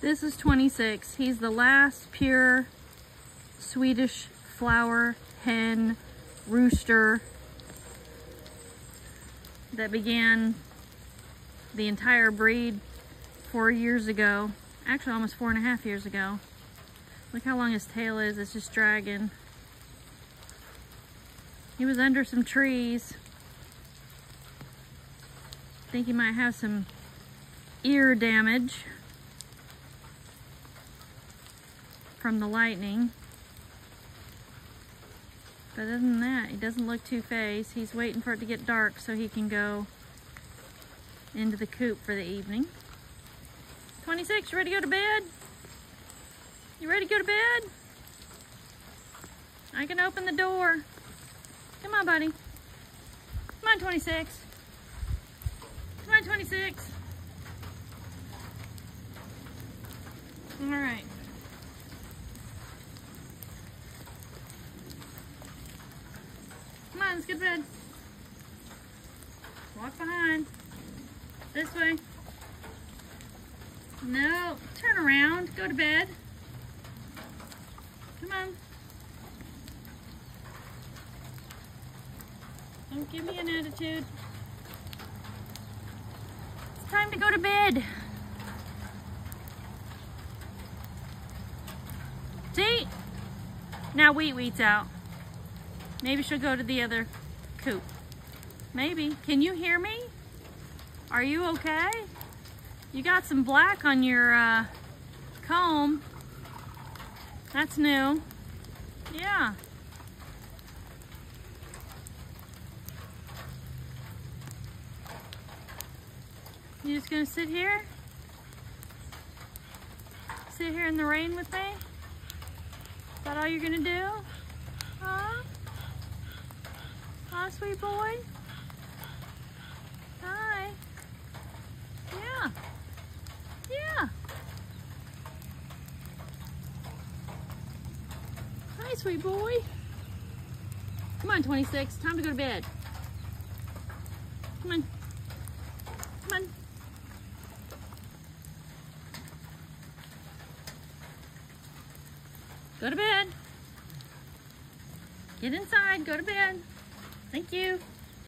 This is 26. He's the last pure Swedish flower hen rooster that began the entire breed 4 years ago. Actually, almost 4.5 years ago. Look how long his tail is. It's just dragging. He was under some trees. I think he might have some ear damage from the lightning. But other than that, he doesn't look too phased. He's waiting for it to get dark so he can go into the coop for the evening. 26, you ready to go to bed? You ready to go to bed? I can open the door. Come on, buddy. Come on, 26. Come on, 26. All right. Come on, let's get to bed. Walk behind. This way. No, turn around, go to bed. Come on. Don't give me an attitude. It's time to go to bed. See? Now Wheat's out. Maybe she'll go to the other coop. Maybe. Can you hear me? Are you okay? You got some black on your comb. That's new. Yeah. You just gonna sit here? Sit here in the rain with me? Is that all you're gonna do? Huh? Huh, sweet boy? Hi. Yeah. Yeah. Hi, sweet boy. Come on, 26. Time to go to bed. Come on. Come on. Go to bed. Get inside. Go to bed. Thank you.